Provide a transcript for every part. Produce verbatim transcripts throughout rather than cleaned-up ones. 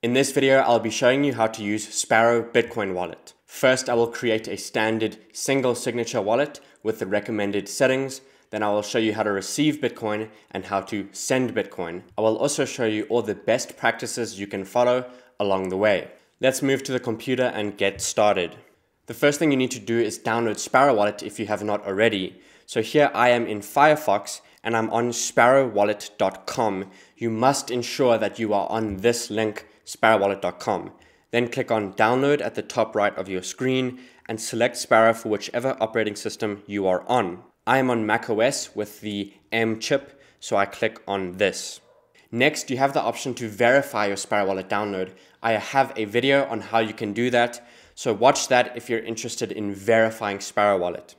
In this video, I'll be showing you how to use Sparrow Bitcoin Wallet. First, I will create a standard single signature wallet with the recommended settings. Then I will show you how to receive Bitcoin and how to send Bitcoin. I will also show you all the best practices you can follow along the way. Let's move to the computer and get started. The first thing you need to do is download Sparrow Wallet if you have not already. So here I am in Firefox and I'm on sparrow wallet dot com. You must ensure that you are on this link, sparrow wallet dot com. Then click on download at the top right of your screen and select Sparrow for whichever operating system you are on. I am on macOS with the M chip, so I click on this. Next, you have the option to verify your Sparrow Wallet download. I have a video on how you can do that, so watch that if you're interested in verifying Sparrow Wallet.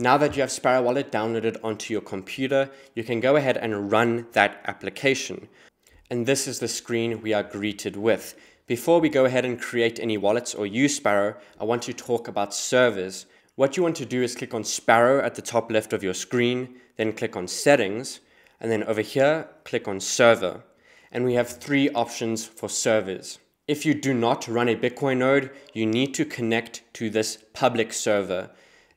Now that you have Sparrow Wallet downloaded onto your computer, you can go ahead and run that application. And this is the screen we are greeted with. Before we go ahead and create any wallets or use Sparrow, I want to talk about servers. What you want to do is click on Sparrow at the top left of your screen, then click on Settings, and then over here, click on Server. And we have three options for servers. If you do not run a Bitcoin node, you need to connect to this public server.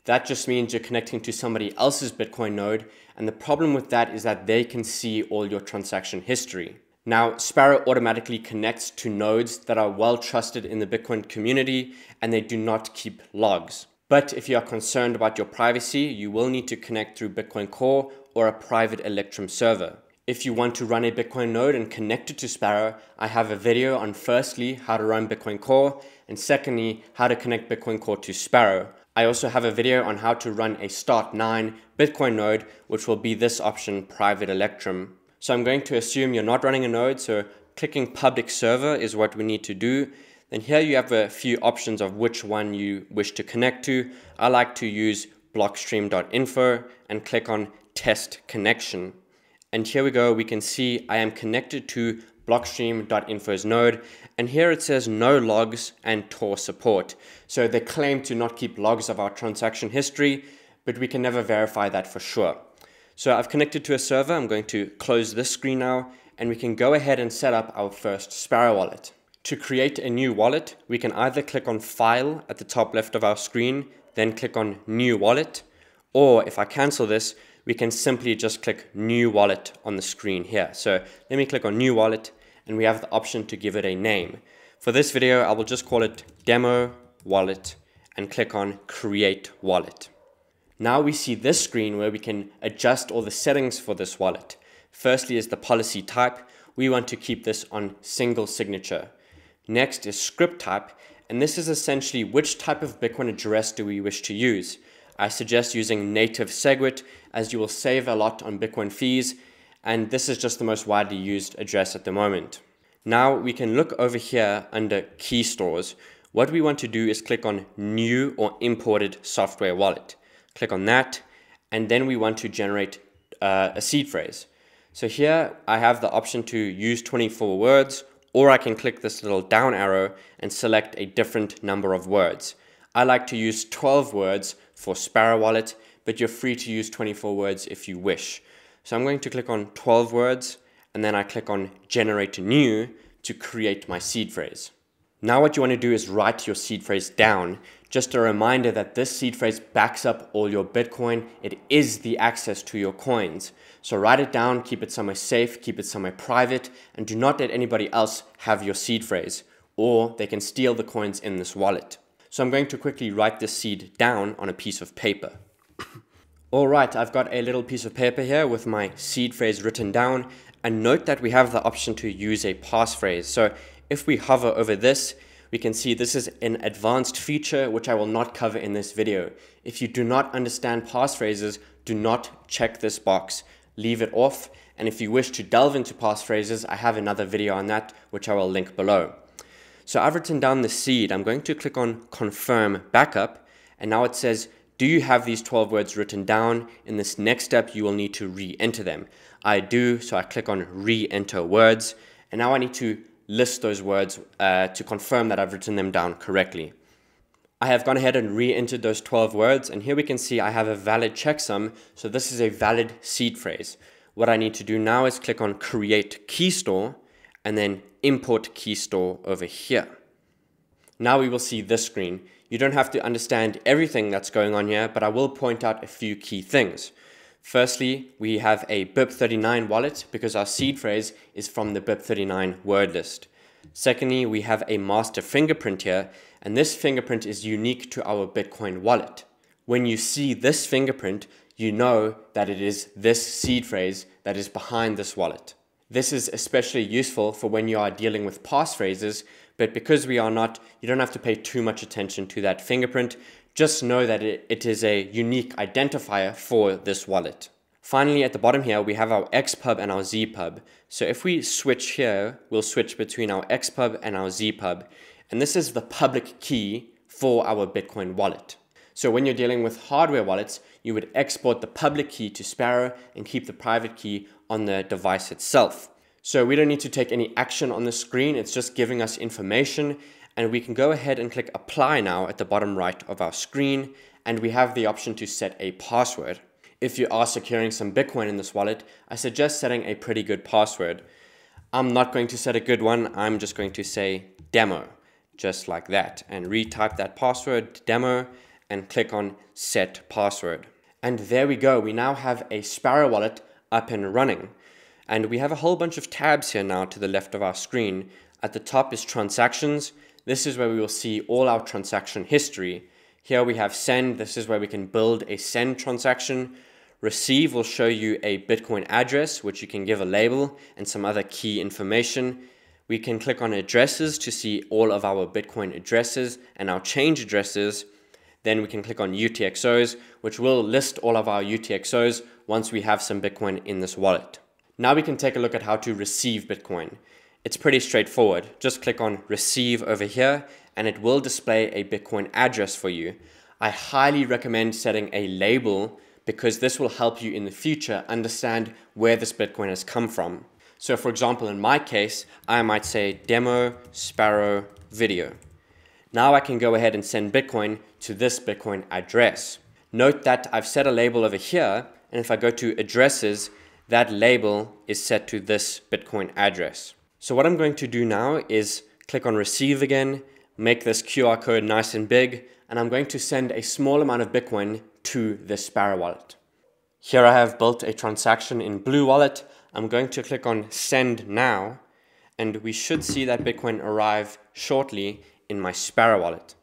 That just means you're connecting to somebody else's Bitcoin node, and the problem with that is that they can see all your transaction history. Now, Sparrow automatically connects to nodes that are well trusted in the Bitcoin community, and they do not keep logs. But if you are concerned about your privacy, you will need to connect through Bitcoin Core or a private Electrum server. If you want to run a Bitcoin node and connect it to Sparrow, I have a video on firstly, how to run Bitcoin Core, and secondly, how to connect Bitcoin Core to Sparrow. I also have a video on how to run a start nine Bitcoin node, which will be this option, private Electrum. So I'm going to assume you're not running a node, so clicking public server is what we need to do. Then here you have a few options of which one you wish to connect to. I like to use blockstream dot info and click on test connection. And here we go, we can see I am connected to blockstream dot info's node, and here it says no logs and Tor support. So they claim to not keep logs of our transaction history, but we can never verify that for sure. So I've connected to a server. I'm going to close this screen now, and we can go ahead and set up our first Sparrow wallet. To create a new wallet, we can either click on File at the top left of our screen, then click on New Wallet, or if I cancel this, we can simply just click New Wallet on the screen here. So let me click on New Wallet, and we have the option to give it a name. For this video, I will just call it Demo Wallet and click on Create Wallet. Now we see this screen where we can adjust all the settings for this wallet. Firstly is the policy type. We want to keep this on single signature. Next is script type, and this is essentially which type of Bitcoin address do we wish to use. I suggest using native SegWit, as you will save a lot on Bitcoin fees, and this is just the most widely used address at the moment. Now we can look over here under key stores. What we want to do is click on new or imported software wallet. Click on that, and then we want to generate uh, a seed phrase. So here I have the option to use twenty-four words, or I can click this little down arrow and select a different number of words. I like to use twelve words for Sparrow Wallet, but you're free to use twenty-four words if you wish. So I'm going to click on twelve words, and then I click on generate new to create my seed phrase. Now what you want to do is write your seed phrase down. Just a reminder that this seed phrase backs up all your Bitcoin. It is the access to your coins. So write it down, keep it somewhere safe, keep it somewhere private, and do not let anybody else have your seed phrase, or they can steal the coins in this wallet. So I'm going to quickly write this seed down on a piece of paper. All right, I've got a little piece of paper here with my seed phrase written down, and note that we have the option to use a passphrase. So if we hover over this, we can see this is an advanced feature which I will not cover in this video. If you do not understand passphrases, do not check this box. Leave it off, and if you wish to delve into passphrases, I have another video on that which I will link below. So I've written down the seed. I'm going to click on confirm backup, and now it says, do you have these twelve words written down? In this next step, you will need to re-enter them. I do, so I click on re-enter words, and now I need to list those words uh, to confirm that I've written them down correctly. I have gone ahead and re-entered those twelve words, and here we can see I have a valid checksum, so this is a valid seed phrase. What I need to do now is click on create key store, and then import key store over here. Now we will see this screen. You don't have to understand everything that's going on here, but I will point out a few key things. Firstly, we have a B I P thirty-nine wallet because our seed phrase is from the B I P thirty-nine word list. Secondly, we have a master fingerprint here, and this fingerprint is unique to our Bitcoin wallet. When you see this fingerprint, you know that it is this seed phrase that is behind this wallet. This is especially useful for when you are dealing with passphrases, but because we are not, you don't have to pay too much attention to that fingerprint. Just know that it, it is a unique identifier for this wallet. Finally, at the bottom here, we have our X pub and our Z pub. So if we switch here, we'll switch between our X pub and our Z pub. And this is the public key for our Bitcoin wallet. So when you're dealing with hardware wallets, you would export the public key to Sparrow and keep the private key on the device itself. So we don't need to take any action on the screen. It's just giving us information, and we can go ahead and click apply now at the bottom right of our screen, and we have the option to set a password. If you are securing some Bitcoin in this wallet, I suggest setting a pretty good password. I'm not going to set a good one. I'm just going to say demo, just like that, and retype that password demo and click on set password. And there we go. We now have a Sparrow wallet up and running. And we have a whole bunch of tabs here now to the left of our screen. At the top is transactions. This is where we will see all our transaction history. Here we have send. This is where we can build a send transaction. Receive will show you a Bitcoin address, which you can give a label and some other key information. We can click on addresses to see all of our Bitcoin addresses and our change addresses. Then we can click on U T X Os, which will list all of our U T X Os once we have some Bitcoin in this wallet. Now we can take a look at how to receive Bitcoin. It's pretty straightforward. Just click on receive over here, and it will display a Bitcoin address for you. I highly recommend setting a label because this will help you in the future understand where this Bitcoin has come from. So for example, in my case, I might say demo Sparrow video. Now I can go ahead and send Bitcoin to this Bitcoin address. Note that I've set a label over here, and if I go to addresses, that label is set to this Bitcoin address. So what I'm going to do now is click on receive again, make this Q R code nice and big, and I'm going to send a small amount of Bitcoin to this Sparrow wallet. Here I have built a transaction in Blue Wallet. I'm going to click on send now, and we should see that Bitcoin arrive shortly in my Sparrow wallet.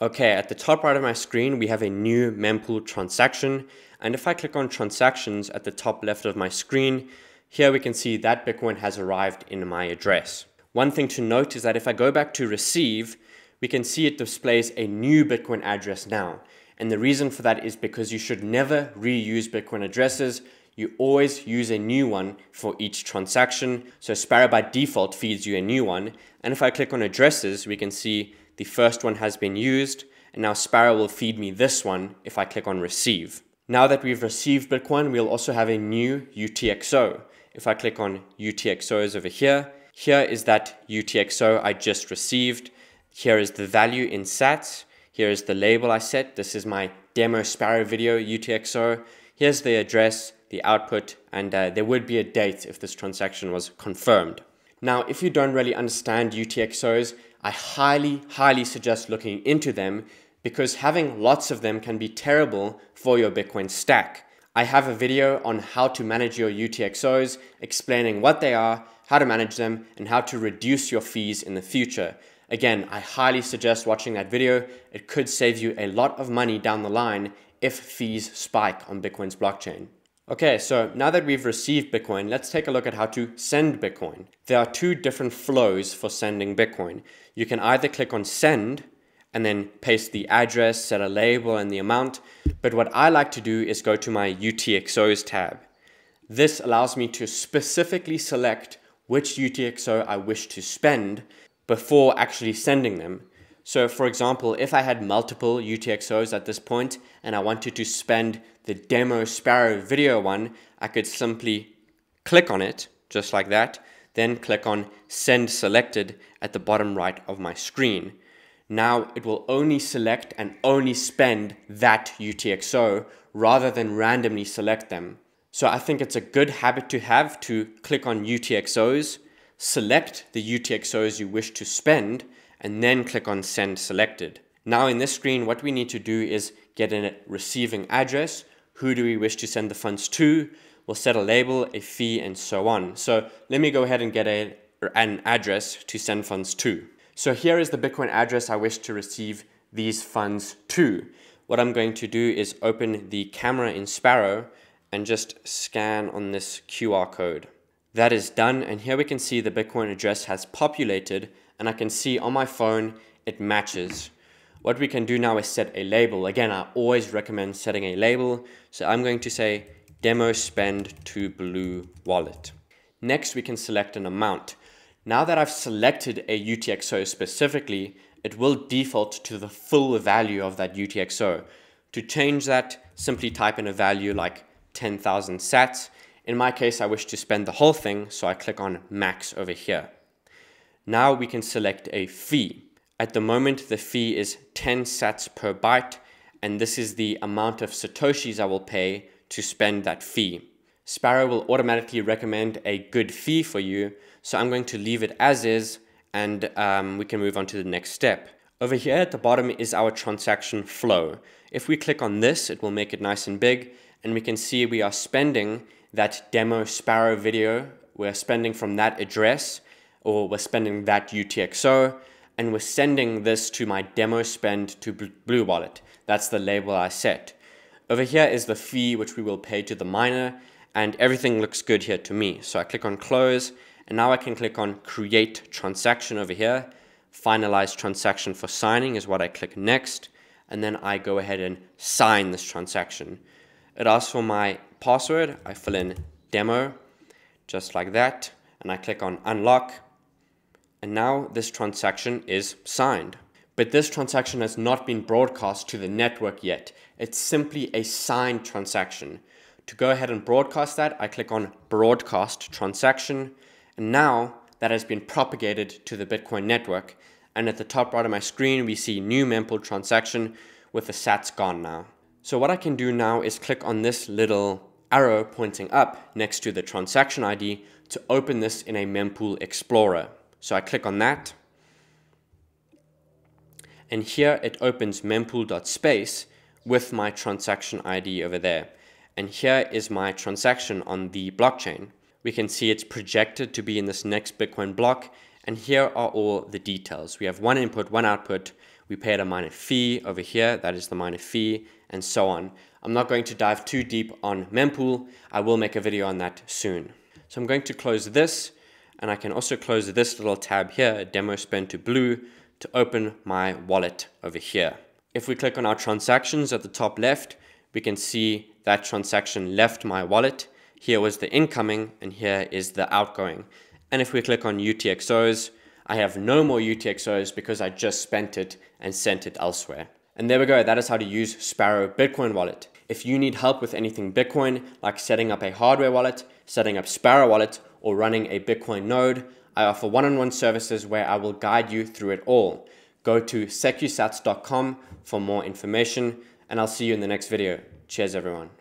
Okay, at the top right of my screen, we have a new mempool transaction. And if I click on transactions at the top left of my screen, here we can see that Bitcoin has arrived in my address. One thing to note is that if I go back to receive, we can see it displays a new Bitcoin address now. And the reason for that is because you should never reuse Bitcoin addresses. You always use a new one for each transaction. So Sparrow by default feeds you a new one. And if I click on addresses, we can see the first one has been used. And now Sparrow will feed me this one if I click on receive. Now that we've received Bitcoin, we'll also have a new U T X O. If I click on U T X Os over here, here is that U T X O I just received. Here is the value in sats. Here is the label I set. This is my demo Sparrow video U T X O. Here's the address, the output, and uh, there would be a date if this transaction was confirmed. Now, if you don't really understand U T X Os, I highly, highly suggest looking into them because having lots of them can be terrible for your Bitcoin stack. I have a video on how to manage your U T X Os, explaining what they are, how to manage them, and how to reduce your fees in the future. Again, I highly suggest watching that video. It could save you a lot of money down the line if fees spike on Bitcoin's blockchain. Okay, so now that we've received Bitcoin, let's take a look at how to send Bitcoin. There are two different flows for sending Bitcoin. You can either click on send and then paste the address, set a label and the amount. But what I like to do is go to my U T X Os tab. This allows me to specifically select which U T X O I wish to spend before actually sending them. So for example, if I had multiple U T X Os at this point and I wanted to spend the demo Sparrow video one, I could simply click on it just like that, then click on send selected at the bottom right of my screen. Now it will only select and only spend that U T X O rather than randomly select them. So I think it's a good habit to have to click on U T X Os, select the U T X Os you wish to spend, and then click on Send Selected. Now in this screen, what we need to do is get a receiving address. Who do we wish to send the funds to? We'll set a label, a fee, and so on. So let me go ahead and get a, an address to send funds to. So here is the Bitcoin address I wish to receive these funds to. What I'm going to do is open the camera in Sparrow and just scan on this Q R code. That is done, and here we can see the Bitcoin address has populated, and I can see on my phone it matches. What we can do now is set a label. Again, I always recommend setting a label. So I'm going to say demo spend to Blue Wallet. Next, we can select an amount. Now that I've selected a U T X O specifically, it will default to the full value of that U T X O. To change that, simply type in a value like ten thousand sats. In my case, I wish to spend the whole thing, so I click on max over here. Now we can select a fee. At the moment, the fee is ten sats per byte, and this is the amount of satoshis I will pay to spend that fee. Sparrow will automatically recommend a good fee for you, so I'm going to leave it as is, and um, we can move on to the next step. Over here at the bottom is our transaction flow. If we click on this, it will make it nice and big, and we can see we are spending that demo Sparrow video. We're spending from that address, or we're spending that U T X O, and we're sending this to my demo spend to Blue Wallet. That's the label I set. Over here is the fee which we will pay to the miner, and everything looks good here to me. So I click on close, and now I can click on create transaction over here. Finalize transaction for signing is what I click next, and then I go ahead and sign this transaction. It asks for my password. I fill in demo, just like that, and I click on unlock. And now this transaction is signed. But this transaction has not been broadcast to the network yet. It's simply a signed transaction. To go ahead and broadcast that, I click on broadcast transaction. And now that has been propagated to the Bitcoin network. And at the top right of my screen, we see new mempool transaction with the sats gone now. So what I can do now is click on this little arrow pointing up next to the transaction I D to open this in a mempool explorer. So I click on that, and here it opens mempool dot space with my transaction I D over there. And here is my transaction on the blockchain. We can see it's projected to be in this next Bitcoin block, and here are all the details. We have one input, one output. We paid a miner fee over here. That is the miner fee, and so on. I'm not going to dive too deep on mempool. I will make a video on that soon. So I'm going to close this. And I can also close this little tab here, demo spend to Blue, to open my wallet over here. If we click on our transactions at the top left, we can see that transaction left my wallet. Here was the incoming, and here is the outgoing. And if we click on U T X Os, I have no more U T X Os because I just spent it and sent it elsewhere. And there we go. That is how to use Sparrow Bitcoin Wallet. If you need help with anything Bitcoin, like setting up a hardware wallet, setting up Sparrow Wallet, or running a Bitcoin node, I offer one-on-one services where I will guide you through it all. Go to secusats dot com for more information, and I'll see you in the next video. Cheers, everyone.